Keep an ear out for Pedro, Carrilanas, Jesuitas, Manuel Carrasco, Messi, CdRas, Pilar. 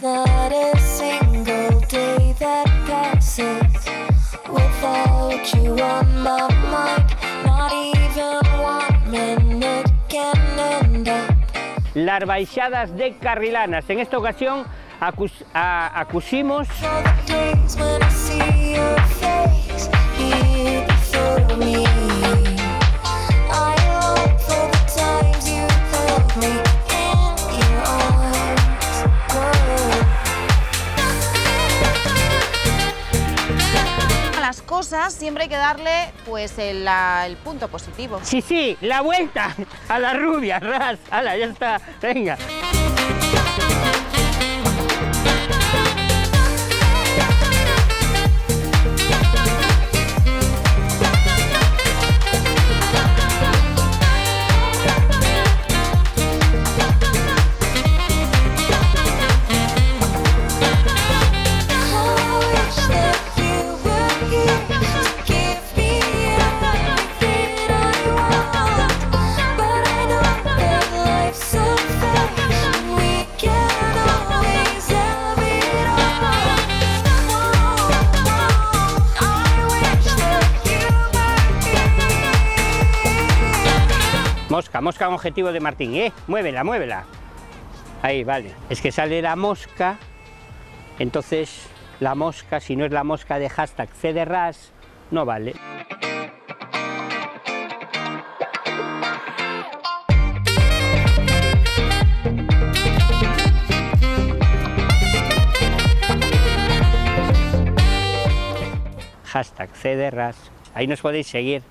There's not a single day that passes without you on my mind. Not even 1 minute can end up. Las baixadas de Carrilanas. En esta ocasión acusimos cosas, siempre hay que darle pues el punto positivo. Sí, sí, la vuelta a la rubia, Ras, ala, ya está, venga. Mosca, mosca objetivo de Martín, ¿eh? Muévela, muévela. Ahí, vale. Es que sale la mosca, entonces la mosca, si no es la mosca de hashtag CdRas, no vale. Hashtag CdRas, ahí nos podéis seguir.